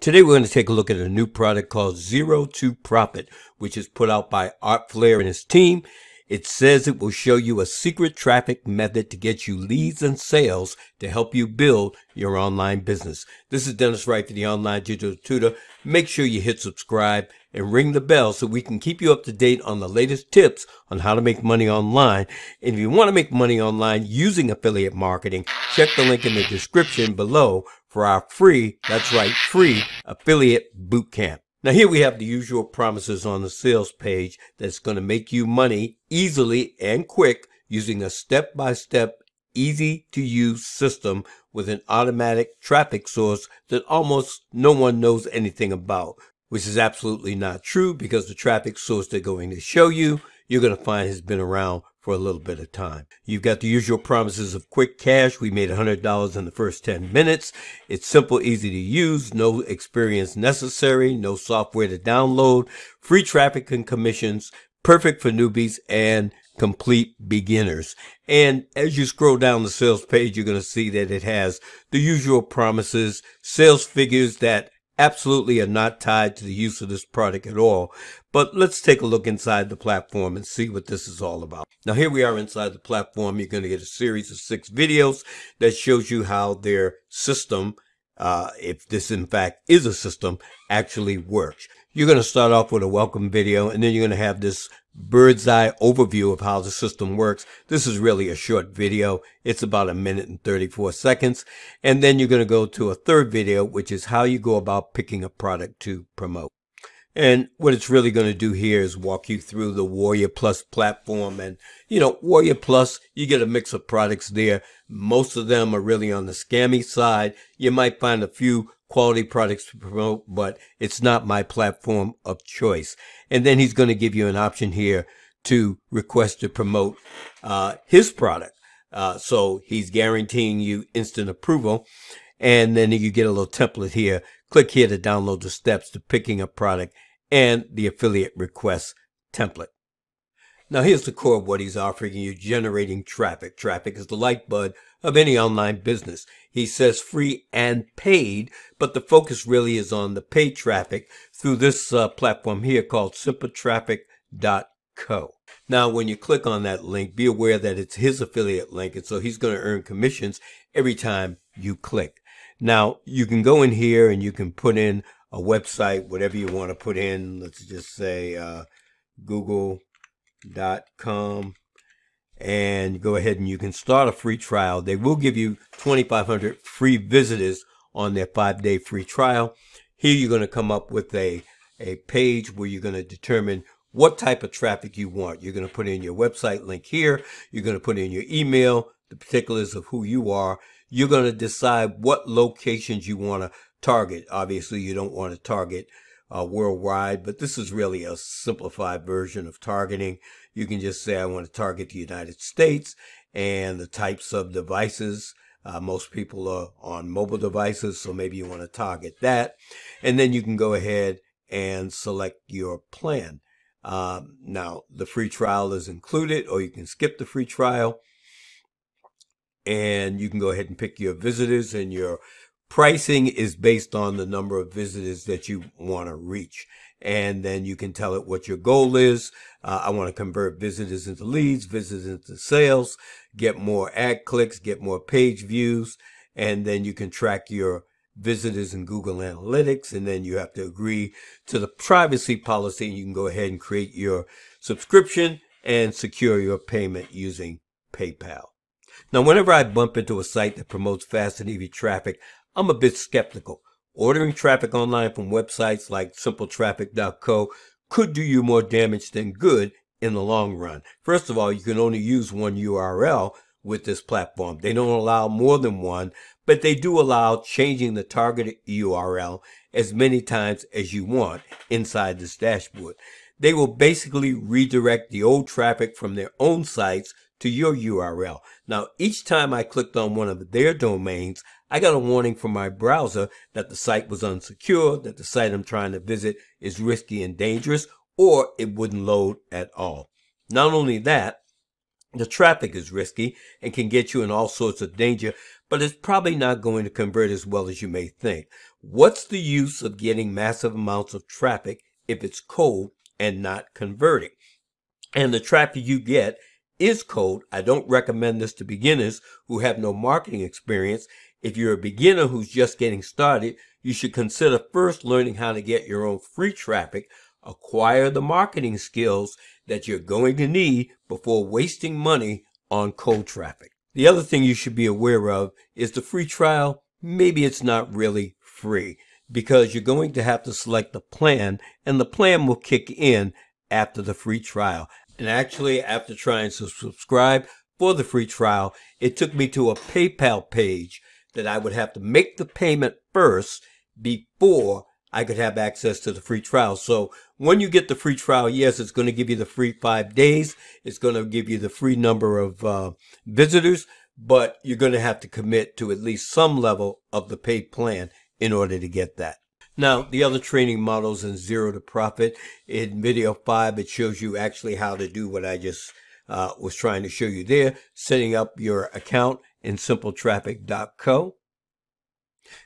Today we're going to take a look at a new product called Zero2Profit, which is put out by Art Flair and his team. It says it will show you a secret traffic method to get you leads and sales to help you build your online business. This is Dennis Wright for the Online Digital Tutor. Make sure you hit subscribe and ring the bell so we can keep you up to date on the latest tips on how to make money online. And if you want to make money online using affiliate marketing, check the link in the description below for our free, that's right, free affiliate bootcamp. Now here we have the usual promises on the sales page that's going to make you money easily and quick using a step-by-step, easy-to-use system with an automatic traffic source that almost no one knows anything about, which is absolutely not true because the traffic source they're going to show you, you're going to find has been around for a little bit of time. You've got the usual promises of quick cash. We made $100 in the first 10 minutes. It's simple, easy to use, no experience necessary, no software to download, free traffic and commissions, perfect for newbies and complete beginners. And as you scroll down the sales page, you're going to see that it has the usual promises, sales figures that absolutely are not tied to the use of this product at all. But let's take a look inside the platform and see what this is all about. Now here we are inside the platform. You're going to get a series of 6 videos that shows you how their system, if this in fact is a system, actually works. You're going to start off with a welcome video, and then you're going to have this bird's eye overview of how the system works. This is really a short video. It's about a minute and 34 seconds. And then you're going to go to a third video, which is how you go about picking a product to promote. And what it's really going to do here is walk you through the Warrior Plus platform. And, you know, Warrior Plus, you get a mix of products there. Most of them are really on the scammy side. You might find a few quality products to promote, but it's not my platform of choice. And then he's going to give you an option here to request to promote his product. So he's guaranteeing you instant approval. And then you get a little template here. Click here to download the steps to picking a product and the affiliate request template. Now here's the core of what he's offering you, generating traffic. Traffic is the lifeblood of any online business. He says free and paid, but the focus really is on the paid traffic through this platform here called SimpleTraffic.co. Now, when you click on that link, be aware that it's his affiliate link, and so he's going to earn commissions every time you click. Now, you can go in here and you can put in a website, whatever you want to put in. Let's just say Google.com, and go ahead and you can start a free trial. They will give you 2,500 free visitors on their 5-day free trial. Here you're going to come up with a page where you're going to determine what type of traffic you want. You're going to put in your website link here. You're going to put in your email, the particulars of who you are. You're going to decide what locations you want to target. Obviously, you don't want to target worldwide, but this is really a simplified version of targeting. You can just say, I want to target the United States and the types of devices. Most people are on mobile devices, so maybe you want to target that. And then you can go ahead and select your plan. Now, the free trial is included, or you can skip the free trial. And you can go ahead and pick your visitors, and your pricing is based on the number of visitors that you want to reach. And then you can tell it what your goal is. I want to convert visitors into leads, visitors into sales, get more ad clicks, get more page views. And then you can track your visitors in Google Analytics. And then you have to agree to the privacy policy. And you can go ahead and create your subscription and secure your payment using PayPal. Now, whenever I bump into a site that promotes fast and easy traffic, I'm a bit skeptical. Ordering traffic online from websites like SimpleTraffic.co could do you more damage than good in the long run. First of all, you can only use one URL with this platform. They don't allow more than one, but they do allow changing the targeted URL as many times as you want inside this dashboard. They will basically redirect the old traffic from their own sites to your URL. Now, each time I clicked on one of their domains, I got a warning from my browser that the site was unsecure, that the site I'm trying to visit is risky and dangerous, or it wouldn't load at all. Not only that, the traffic is risky and can get you in all sorts of danger, but it's probably not going to convert as well as you may think. What's the use of getting massive amounts of traffic if it's cold and not converting? And the traffic you get is cold. I don't recommend this to beginners who have no marketing experience. If you're a beginner who's just getting started, you should consider first learning how to get your own free traffic, acquire the marketing skills that you're going to need before wasting money on cold traffic. The other thing you should be aware of is the free trial. Maybe it's not really free because you're going to have to select the plan, and the plan will kick in after the free trial. And actually, after trying to subscribe for the free trial, it took me to a PayPal page that I would have to make the payment first before I could have access to the free trial. So when you get the free trial, yes, it's going to give you the free 5 days. It's going to give you the free number of visitors, but you're going to have to commit to at least some level of the paid plan in order to get that. Now, the other training models in Zero2Profit, in video 5, it shows you actually how to do what I just was trying to show you there, setting up your account in SimpleTraffic.co.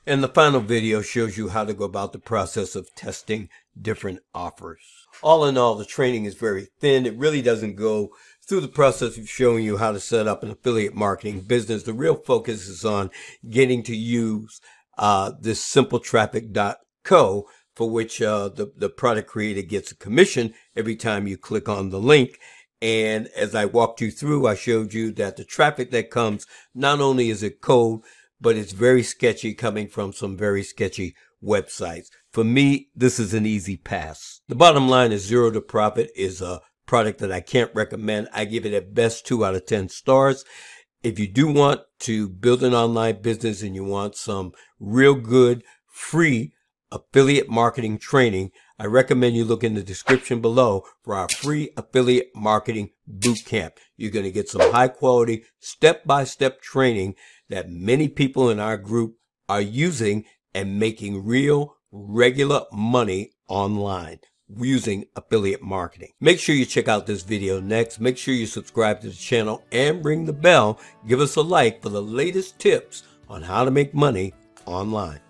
And the final video shows you how to go about the process of testing different offers. All in all, the training is very thin. It really doesn't go through the process of showing you how to set up an affiliate marketing business. The real focus is on getting to use this SimpleTraffic.co, for which the product creator gets a commission every time you click on the link. And as I walked you through, I showed you that the traffic that comes, not only is it cold, but it's very sketchy, coming from some very sketchy websites. For me, this is an easy pass. The bottom line is Zero2Profit is a product that I can't recommend. I give it at best 2 out of 10 stars. If you do want to build an online business and you want some real good free affiliate marketing training, I recommend you look in the description below for our free affiliate marketing bootcamp. You're going to get some high quality step-by-step training that many people in our group are using and making real, regular money online using affiliate marketing. Make sure you check out this video next. Make sure you subscribe to the channel and ring the bell. Give us a like for the latest tips on how to make money online.